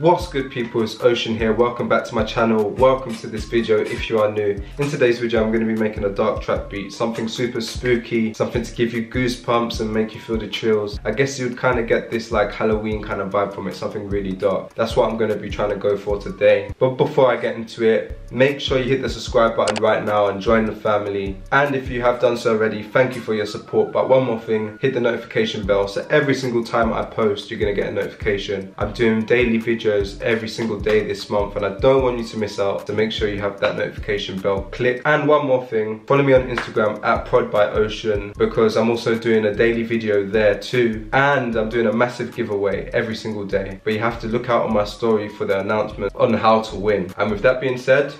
What's good people, it's Ocean here, welcome back to my channel, welcome to this video if you are new. In today's video I'm going to be making a dark trap beat, something super spooky, something to give you goosebumps and make you feel the chills. I guess you'd kind of get this like Halloween kind of vibe from it, something really dark. That's what I'm going to be trying to go for today. But before I get into it, make sure you hit the subscribe button right now and join the family. And if you have done so already, thank you for your support. But one more thing, hit the notification bell so every single time I post you're going to get a notification. I'm doing daily videos every single day this month and I don't want you to miss out, so make sure you have that notification bell click. And one more thing, follow me on Instagram at prodbyocean because I'm also doing a daily video there too, and I'm doing a massive giveaway every single day, but you have to look out on my story for the announcement on how to win. And with that being said,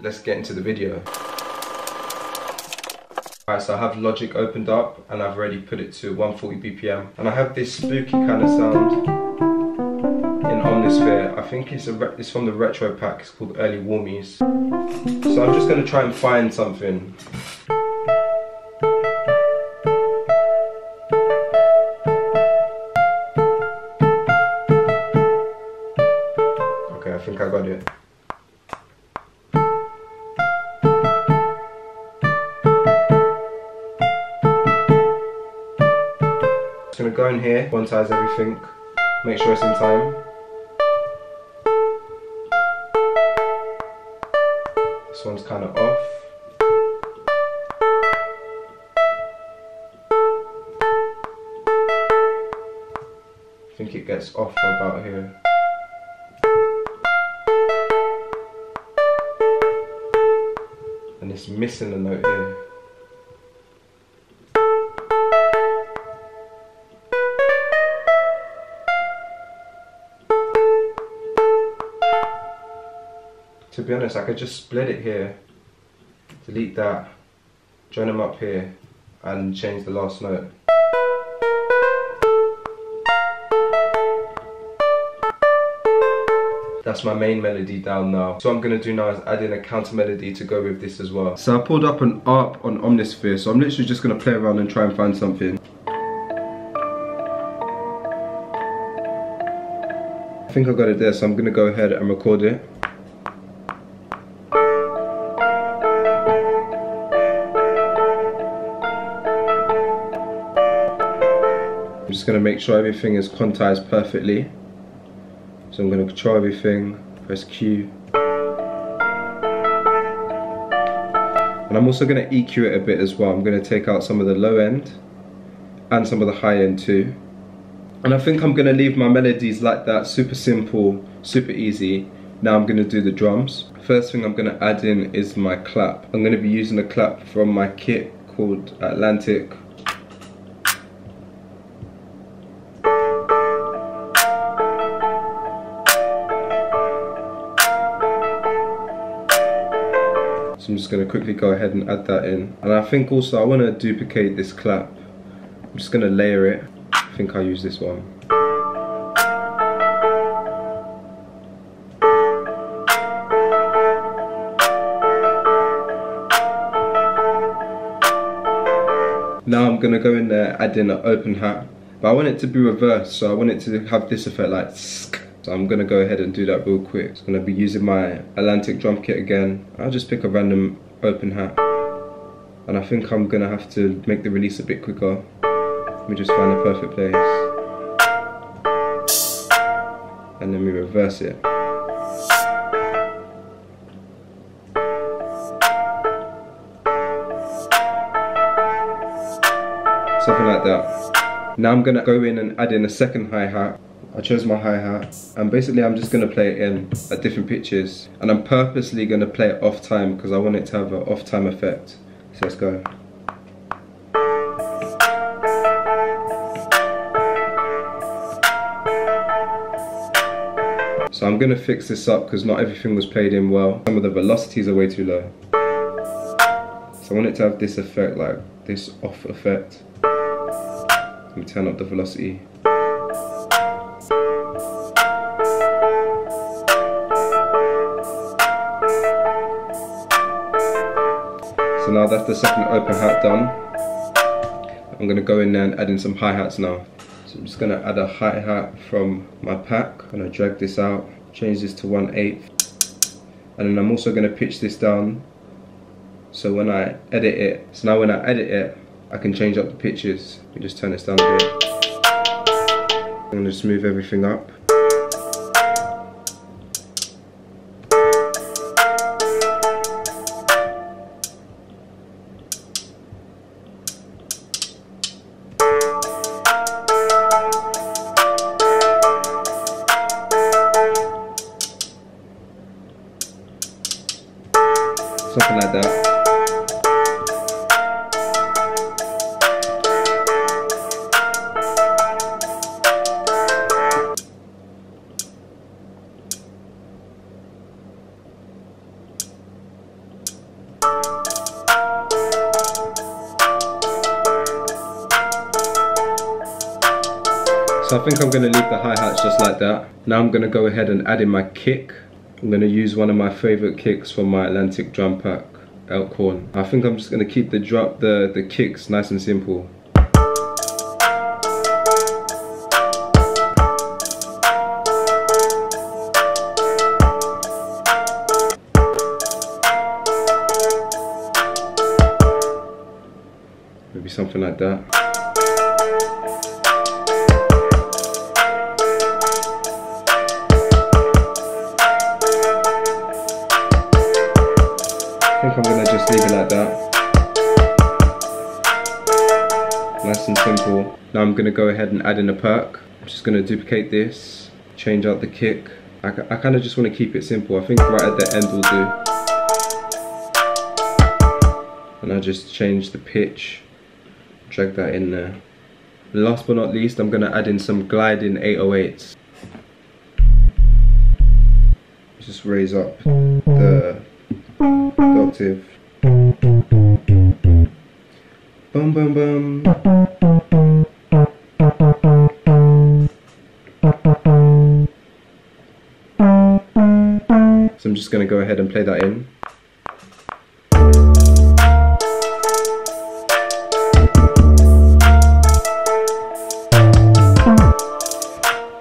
let's get into the video. Alright, so I have Logic opened up and I've already put it to 140 bpm, and I have this spooky kind of sound in Omnisphere. I think it's from the Retro Pack, it's called Early Warmies. So I'm just going to try and find something. Okay, I think I got it. Just going to go in here, quantize everything, make sure it's in time. This one's kind of off. I think it gets off about here. And it's missing a note here. To be honest, I could just split it here, delete that, join them up here, and change the last note. That's my main melody down now. So what I'm going to do now is add in a counter melody to go with this as well. So I pulled up an ARP on Omnisphere, so I'm literally just going to play around and try and find something. I think I got it there, so I'm going to go ahead and record it. I'm just going to make sure everything is quantized perfectly. So I'm going to control everything, press Q. And I'm also going to EQ it a bit as well. I'm going to take out some of the low end and some of the high end too. And I think I'm going to leave my melodies like that, super simple, super easy. Now I'm going to do the drums. First thing I'm going to add in is my clap. I'm going to be using a clap from my kit called Atlantic. So I'm just going to quickly go ahead and add that in. And I think also I want to duplicate this clap. I'm just going to layer it. I think I'll use this one. Now I'm going to go in there, add in an open hat. But I want it to be reversed, so I want it to have this effect like sk. So I'm going to go ahead and do that real quick. So I'm going to be using my Atlantic drum kit again. I'll just pick a random open hat. And I think I'm going to have to make the release a bit quicker. Let me just find the perfect place. And then we reverse it. Something like that. Now I'm going to go in and add in a second hi-hat. I chose my hi-hat and basically I'm just going to play it in at different pitches, and I'm purposely going to play it off time because I want it to have an off time effect. So let's go. So I'm going to fix this up because not everything was played in well. Some of the velocities are way too low. So I want it to have this effect, like this off effect. Let me turn up the velocity. So now that's the second open hat done. I'm going to go in there and add in some hi-hats now. So So I'm just going to add a hi-hat from my pack. I'm going to drag this out, change this to 1/8, and then I'm also going to pitch this down. So when I edit it, so now when I edit it, I can change up the pitches. We just turn this down here. I'm going to smooth everything up. Something like that. So I think I'm going to leave the hi-hats just like that. Now I'm going to go ahead and add in my kick. I'm going to use one of my favourite kicks from my Atlantic drum pack, Elkhorn. I think I'm just going to keep the drop, the kicks nice and simple. Maybe something like that. I think I'm going to just leave it like that. Nice and simple. Now I'm going to go ahead and add in a perk. I'm just going to duplicate this, change out the kick. I kind of just want to keep it simple. I think right at the end will do. And I just change the pitch, drag that in there. And last but not least, I'm going to add in some gliding 808s. Just raise up the octave. Bum bum bum. So I'm just going to go ahead and play that in.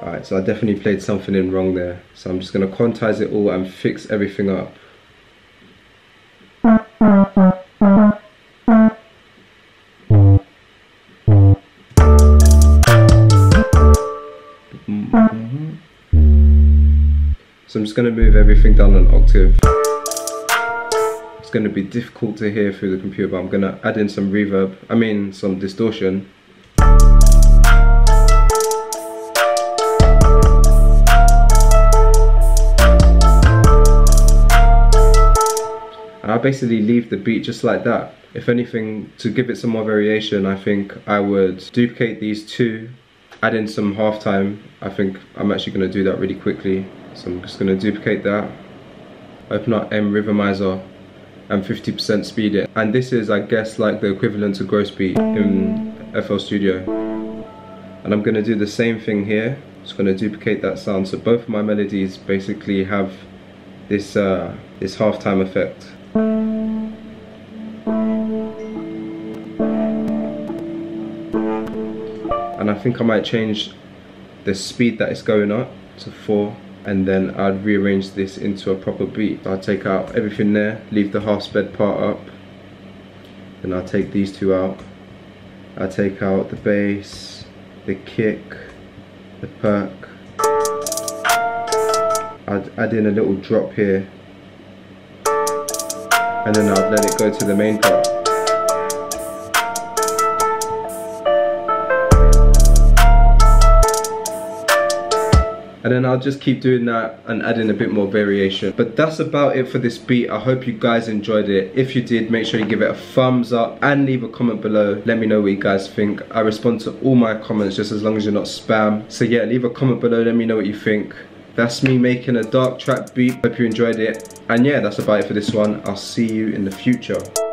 Alright, so I definitely played something in wrong there. So I'm just going to quantize it all and fix everything up. So I'm just going to move everything down an octave. It's going to be difficult to hear through the computer, but I'm going to add in some reverb, I mean some distortion. And I basically leave the beat just like that. If anything, to give it some more variation, I think I would duplicate these two, add in some half time. I think I'm actually going to do that really quickly. So I'm just going to duplicate that, open up M Rhythmizer and 50% speed it. And this is, I guess, like the equivalent to Gross Beat in FL Studio. And I'm going to do the same thing here. Just going to duplicate that sound. So both of my melodies basically have this, this halftime effect. And I think I might change the speed that it's going up to 4. And then I'd rearrange this into a proper beat. So I'll take out everything there, leave the half sped part up, and I'll take these two out. I'll take out the bass, the kick, the perk. I'd add in a little drop here, and then I'd let it go to the main part. And then I'll just keep doing that and adding a bit more variation. But that's about it for this beat. I hope you guys enjoyed it. If you did, make sure you give it a thumbs up and leave a comment below. Let me know what you guys think. I respond to all my comments, just as long as you're not spam. So yeah, leave a comment below, let me know what you think. That's me making a dark trap beat. Hope you enjoyed it. And yeah, that's about it for this one. I'll see you in the future.